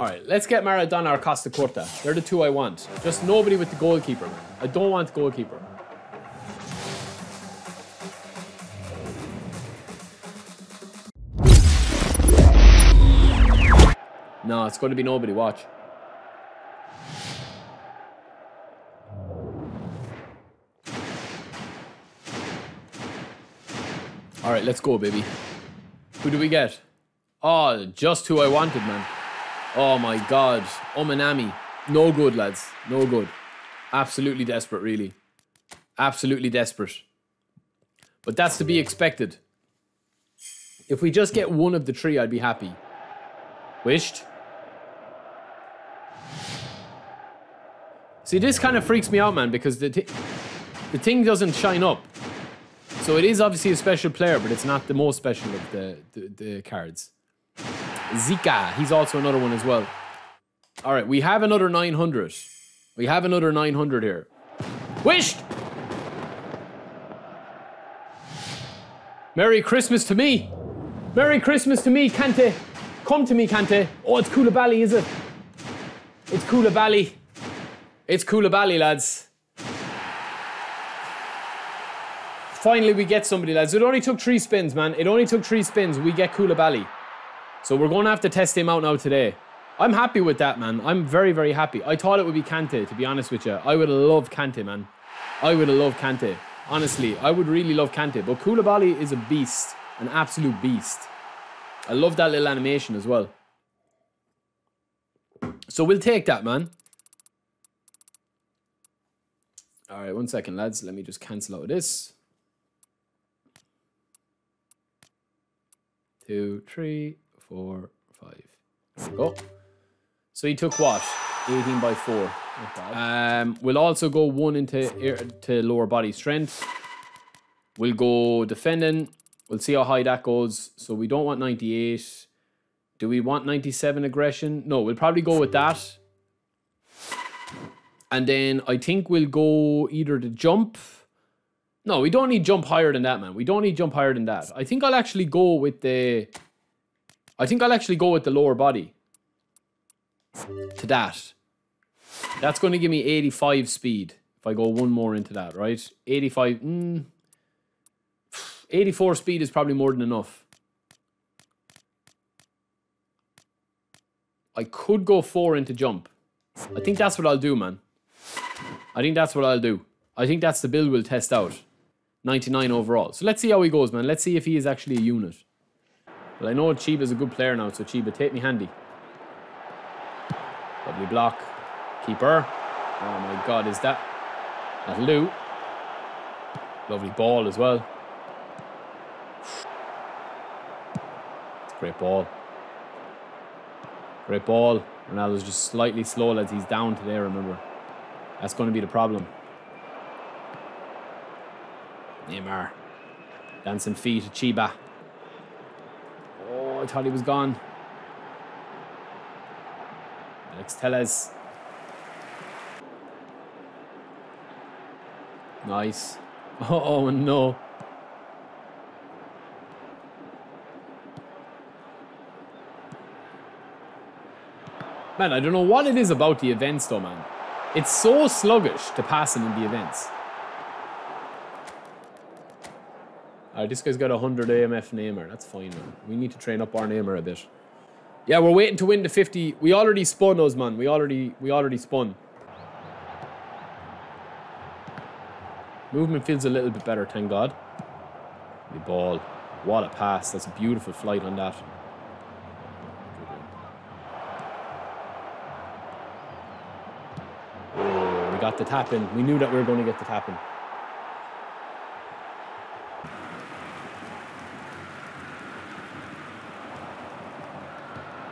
All right, let's get Maradona or Costacurta. They're the two I want. Just nobody with the goalkeeper. I don't want the goalkeeper. No, it's going to be nobody. Watch. All right, let's go, baby. Who do we get? Oh, just who I wanted, man. Oh, my God. Omanami. No good, lads. No good. Absolutely desperate, really. Absolutely desperate. But that's to be expected. If we just get one of the three, I'd be happy. Wished. See, this kind of freaks me out, man, because the thing doesn't shine up. So it is obviously a special player, but it's not the most special of the cards. Zika, he's also another one as well. All right, we have another 900. We have another 900 here. Wished! Merry Christmas to me! Merry Christmas to me, Kante! Come to me, Kante. Oh, it's Koulibaly, is it? It's Koulibaly. It's Koulibaly, lads. Finally, we get somebody, lads. It only took 3 spins, man. It only took 3 spins. We get Koulibaly. So we're going to have to test him out now today. I'm happy with that, man. I'm very, very happy. I thought it would be Kante, to be honest with you. I would love Kante, man. I would love Kante. Honestly, I would really love Kante. But Koulibaly is a beast. An absolute beast. I love that little animation as well. So we'll take that, man. All right, one second, lads. Let me just cancel out of this. 2, 3, 4, 5. There we go. So he took what? 18 by 4. We'll also go 1 into lower body strength. We'll go defending. We'll see how high that goes. So we don't want 98. Do we want 97 aggression? No, we'll probably go with that. And then I think we'll go either the jump. No, we don't need jump higher than that, man. We don't need jump higher than that. I think I'll actually go with the... I think I'll actually go with the lower body. To that. That's going to give me 85 speed. If I go one more into that, right? 85... 84 speed is probably more than enough. I could go 4 into jump. I think that's what I'll do, man. I think that's what I'll do. I think that's the build we'll test out. 99 overall. So let's see how he goes, man. Let's see if he is actually a unit. But I know Chiba's a good player now, so Chiba, take me handy. Lovely block. Keeper. Oh my God, is that... That'll do. Lovely ball as well. Great ball. Great ball. Ronaldo's just slightly slow, lads. He's down today, remember. That's going to be the problem. Neymar. Dancing feet at Chiba. Oh, I thought he was gone. Alex Telles. Nice. Oh, no. Man, I don't know what it is about the events though, man. It's so sluggish to passing in the events. Alright, this guy's got 100 AMF Neymar. That's fine, man. We need to train up our Neymar a bit. Yeah, we're waiting to win the 50. We already spun those, man. We already spun. Movement feels a little bit better, thank God. The ball. What a pass. That's a beautiful flight on that. Got the tap in. We knew that we were going to get the tap in.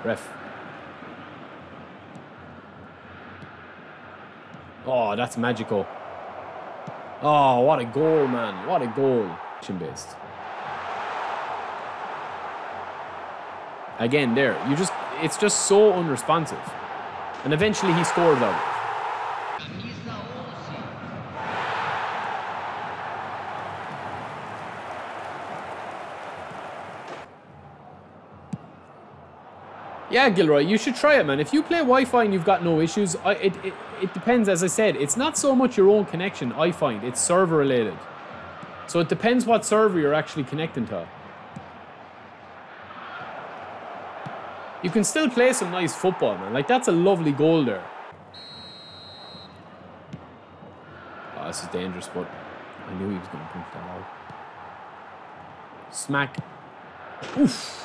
Ref. Oh, that's magical. Oh, what a goal, man. What a goal. Chimbeze. Again, there. It's just so unresponsive. And eventually he scored though. Yeah, Gilroy, you should try it, man. If you play Wi-Fi and you've got no issues, it depends, as I said. It's not so much your own connection, I find. It's server-related. So it depends what server you're actually connecting to. You can still play some nice football, man. Like, that's a lovely goal there. Oh, this is dangerous, but I knew he was going to punch that out. Smack. Oof.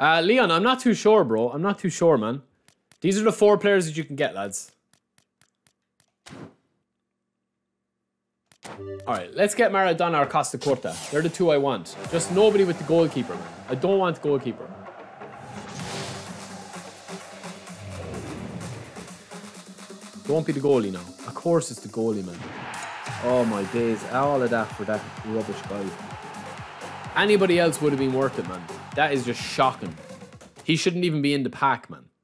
Leon, I'm not too sure, bro. I'm not too sure, man. These are the four players that you can get, lads. Alright, let's get Maradona or Costacurta. They're the two I want. Just nobody with the goalkeeper, man. I don't want the goalkeeper. Don't be the goalie now. Of course it's the goalie, man. Oh my days. All of that for that rubbish guy. Anybody else would have been worth it, man. That is just shocking. He shouldn't even be in the pack, man.